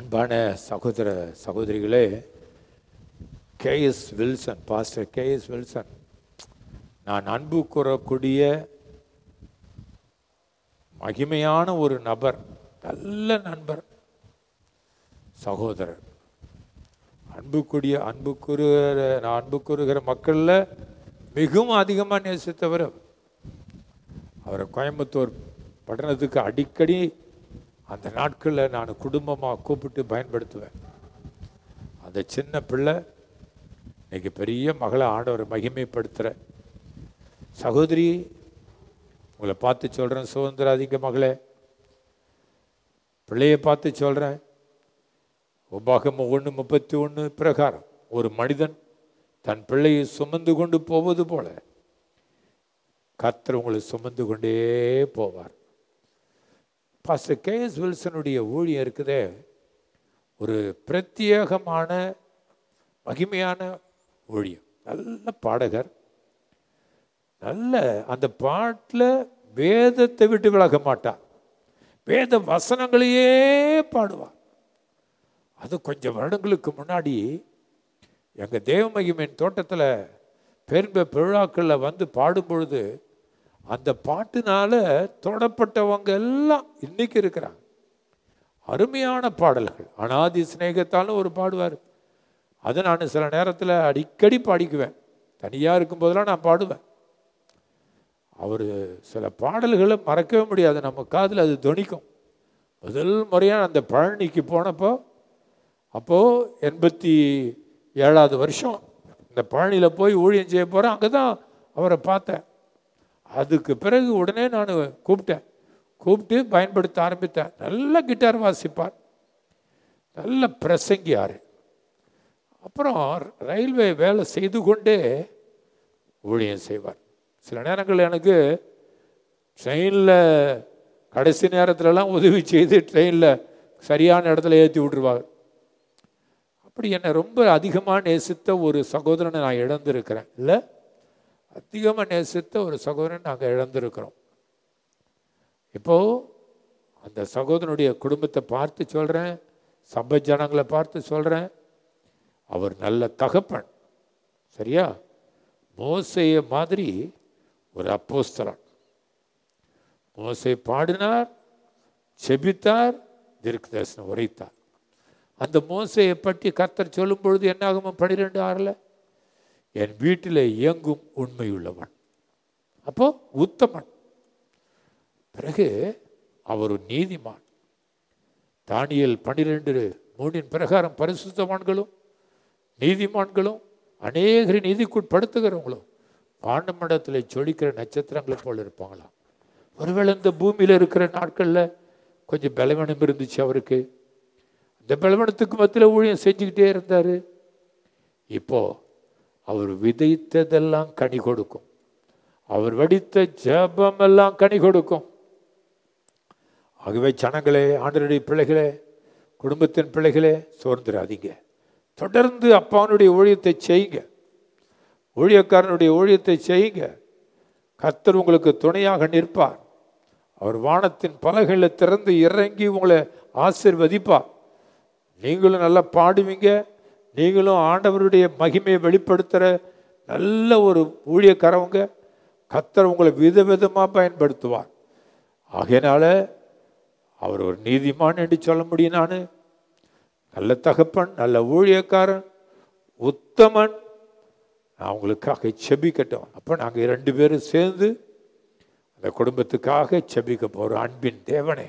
அன்பான சகோதர சகோதரிகளே, KS Wilson, pastor KS Wilson, நான் அன்பு கூறக்கூடிய மகிமையான ஒரு நபர், நல்ல நண்பர், சகோதரர். அன்பு கூறுகிற மக்களில் மிகவும் அதிகமாக நேசித்தவர். அவரை கோயம்புத்தூர் பட்டணத்துக்கு அடிக்கடி அந்த நாட்களில் நான் குடும்பமாக கூப்பிட்டு பயன்படுத்துவேன். அந்த சின்ன பிள்ளை இன்றைக்கி பெரிய மகளை ஆண்டவரை மகிமைப்படுத்துகிற சகோதரி. உங்களை பார்த்து சொல்கிறேன் சுதந்திராதிக்க மகளே, பிள்ளையை பார்த்து சொல்கிறேன். உபாகமம் 1:31 பிரகாரம் ஒரு மனிதன் தன் பிள்ளையை சுமந்து கொண்டு போவது போல கர்த்தர் உங்களை சுமந்து கொண்டே போவார். பாஸ்டர் கேஎஸ் வில்சனுடைய ஊழியம் இருக்குதே, ஒரு பிரத்யேகமான மகிமையான ஊழியம். நல்ல பாடகர், நல்ல அந்த பாட்டில் வேதத்தை விட்டு விலக மாட்டார், வேத வசனங்களையே பாடுவார். அது கொஞ்சம் வருடங்களுக்கு முன்னாடி எங்கள் தேவமகிமின் தோட்டத்தில் பெரும்ப விழாக்களில் வந்து பாடும்பொழுது அந்த பாட்டுனால் தொடப்பட்டவங்க எல்லாம் இன்றைக்கி இருக்கிறாங்க. அருமையான பாடல்கள். அனாதி ஸ்நேகத்தாலும் ஒரு பாடுவார். அது நான் சில நேரத்தில் அடிக்கடி பாடிக்குவேன், தனியாக இருக்கும்போதெல்லாம் நான் பாடுவேன். அவர் சில பாடல்களை மறக்கவே முடியாது, நம்ம காதில் அது துணிக்கும். முதல் முறையாக அந்த பழனிக்கு போனப்போ, அப்போது 87வது வருஷம் இந்த பழனியில் போய் ஊழியம் செய்ய போகிறேன். அங்கே தான் அவரை பார்த்தேன். அதுக்கு பிறகு உடனே நான் கூப்பிட்டு பயன்படுத்த ஆரம்பித்தேன். நல்ல கிட்டார் வாசிப்பார், நல்ல பிரசங்கியார். அப்புறம் ரயில்வே வேலை செய்து கொண்டே ஊழியம் செய்வார். சில நேரங்கள் எனக்கு ட்ரெயினில் கடைசி நேரத்துலலாம் உதவி செய்து ட்ரெயினில் சரியான இடத்துல ஏற்றி விட்டுருவார். அப்படி என்னை ரொம்ப அதிகமாக நேசித்த ஒரு சகோதரனை நான் இழந்திருக்கிறேன். இல்லை, அதிகமாக நேசித்த ஒரு சகோதரன் நாங்கள் இழந்திருக்கிறோம். இப்போது அந்த சகோதரனுடைய குடும்பத்தை பார்த்து சொல்கிறேன், சபை ஜனங்களை பார்த்து சொல்கிறேன். அவர் நல்ல தகப்பன், சரியா? மோசையை மாதிரி ஒரு அப்போஸ்தலன். மோசை பாடினார், செபித்தார், தீர்க்கதரிசனம் உரைத்தார். அந்த மோசையை பற்றி கர்த்தர் சொல்லும் பொழுது என்னாகுமோ 12:6 என் வீட்டில் இயங்கும் உண்மையுள்ளவன், அப்போ உத்தமன். பிறகு அவர் நீதிமான். தானியல் 12:3 பிரகாரம் பரிசுத்தவான்களும் நீதிமான்களும் அநேகரின் நீதிக்குட்படுத்துகிறவங்களும் வானமண்டலத்தில் ஜொலிக்கிற நட்சத்திரங்களை போல் இருப்பாங்களாம். ஒருவேளை இந்த பூமியில் இருக்கிற நாட்களில் கொஞ்சம் பலவீனம் இருந்துச்சு அவருக்கு. இந்த பலவீனத்துக்கு மத்தியில் ஊழியம் செஞ்சுக்கிட்டே இருந்தார். இப்போது அவர் விதைத்ததெல்லாம் கனி கொடுக்கும், அவர் வடித்த ஜபமெல்லாம் கனி கொடுக்கும். ஆகவே ஜனங்களே, ஆண்டவருடைய பிள்ளைகளே, குடும்பத்தின் பிள்ளைகளே, சோர்ந்துடாதீங்க. தொடர்ந்து அப்பானுடைய ஊழியத்தை செய்யுங்க, ஊழியக்காரனுடைய ஊழியத்தை செய்யுங்க. கர்த்தர் உங்களுக்கு துணையாக நிற்பார். அவர் வானத்தின் பலகையில் திறந்து இறங்கி உங்களை ஆசீர்வதிப்பார். நீங்களும் நல்லா பாடுவீங்க, நீங்களும் ஆண்டவருடைய மகிமையை வெளிப்படுத்துகிற நல்ல ஒரு ஊழியக்காரவங்க. கர்த்தர் உங்களை விதவிதமாக பயன்படுத்துவார். ஆகையினால அவர் ஒரு நீதிமான் என்று சொல்ல முடியும். நான் நல்ல தகப்பன், நல்ல ஊழியக்காரன், உத்தமன். நான் உங்களுக்காக செபிக்கட்டும். அப்போ நாங்கள் 2 பேரும் சேர்ந்து அந்த குடும்பத்துக்காக செபிக்க போகிறோம். அன்பின் தேவனே,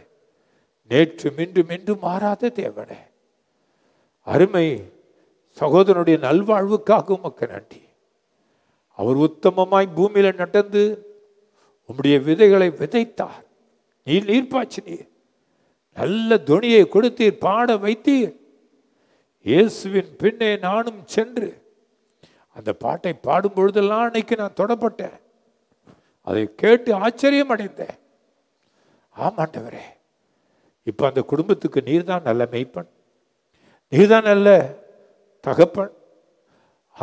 நேற்று மீண்டும் இன்றும் மாறாத தேவனே, அருமை சகோதரனுடைய நல்வாழ்வுக்காக உமக்கு நன்றி. அவர் உத்தமமாய் பூமியில் நடந்து உம்முடைய விதைகளை விதைத்தார். நீர் பாய்ச்சினீர், நல்ல துணியை கொடுத்தீர், பாட வைத்தீர். இயேசுவின் பின்னே நானும் சென்று அந்த பாட்டை பாடும் பொழுதெல்லாம் அன்னைக்கு நான் தொடப்பட்டேன். அதை கேட்டு ஆச்சரியம் அடைந்தேன். ஆமாண்டவரே, இப்போ அந்த குடும்பத்துக்கு நீர் தான் நல்ல மெய்ப்பன், நீர் தான் நல்ல தகப்பன்.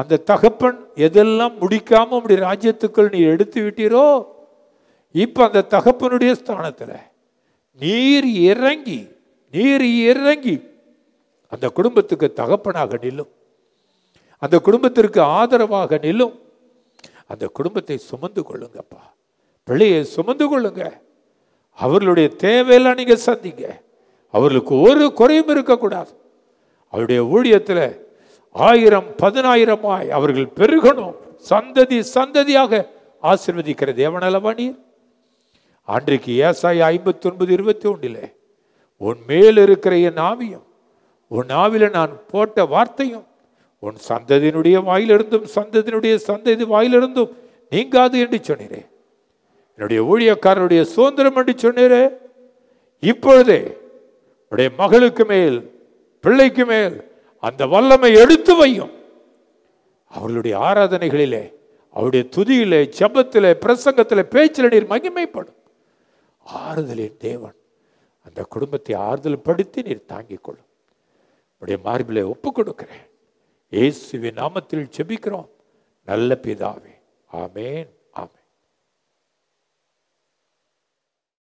அந்த தகப்பன் எதெல்லாம் முடிக்காமல் உம்முடைய ராஜ்யத்துக்குள் நீ எடுத்து விட்டீரோ, இப்போ அந்த தகப்பனுடைய ஸ்தானத்தில் நீர் இறங்கி அந்த குடும்பத்துக்கு தகப்பனாக நில்லும், அந்த குடும்பத்திற்கு ஆதரவாக நில்லும். அந்த குடும்பத்தை சுமந்து கொள்ளுங்கப்பா, பிள்ளையை சுமந்து கொள்ளுங்க. அவர்களுடைய தேவையெல்லாம் நீங்கள் சந்திங்க. அவர்களுக்கு ஒரு குறையும் இருக்கக்கூடாது. அவருடைய ஊழியத்தில் 1000 10,000 அவர்கள் பெருகணும். சந்ததி சந்ததியாக ஆசீர்வதிக்கிற தேவனல்லவா நீர். அன்றைக்கு ஏசாயா 59:21 உன் மேல் இருக்கிற என் ஆவியும் உன் ஆவில நான் போட்ட வார்த்தையும் உன் சந்ததியினுடைய வாயிலிருந்தும் சந்ததியினுடைய சந்ததி வாயிலிருந்தும் நீங்காது என்று சொன்னீரே. என்னுடைய ஊழியக்காரனுடைய சுதந்திரம் என்று சொன்னீரே. இப்பொழுதே உடைய மகளுக்கு மேல் பிள்ளைக்கு மேல் அந்த வல்லமை எடுத்து வையும். அவர்களுடைய ஆராதனைகளிலே, அவருடைய துதியிலே, ஜபத்திலே, பிரசங்கத்தில், பேச்சில் நீர் மகிமைப்படும். ஆறுதலின் தேவன் அந்த குடும்பத்தை ஆறுதல் படுத்தி நீர் தாங்கிக் கொள்ளும். உடைய மார்பிலே ஒப்பு கொடுக்கிறேன். இயேசுவின் நாமத்தில் ஜெபிக்கிறோம் நல்ல பிதாவே, ஆமென்.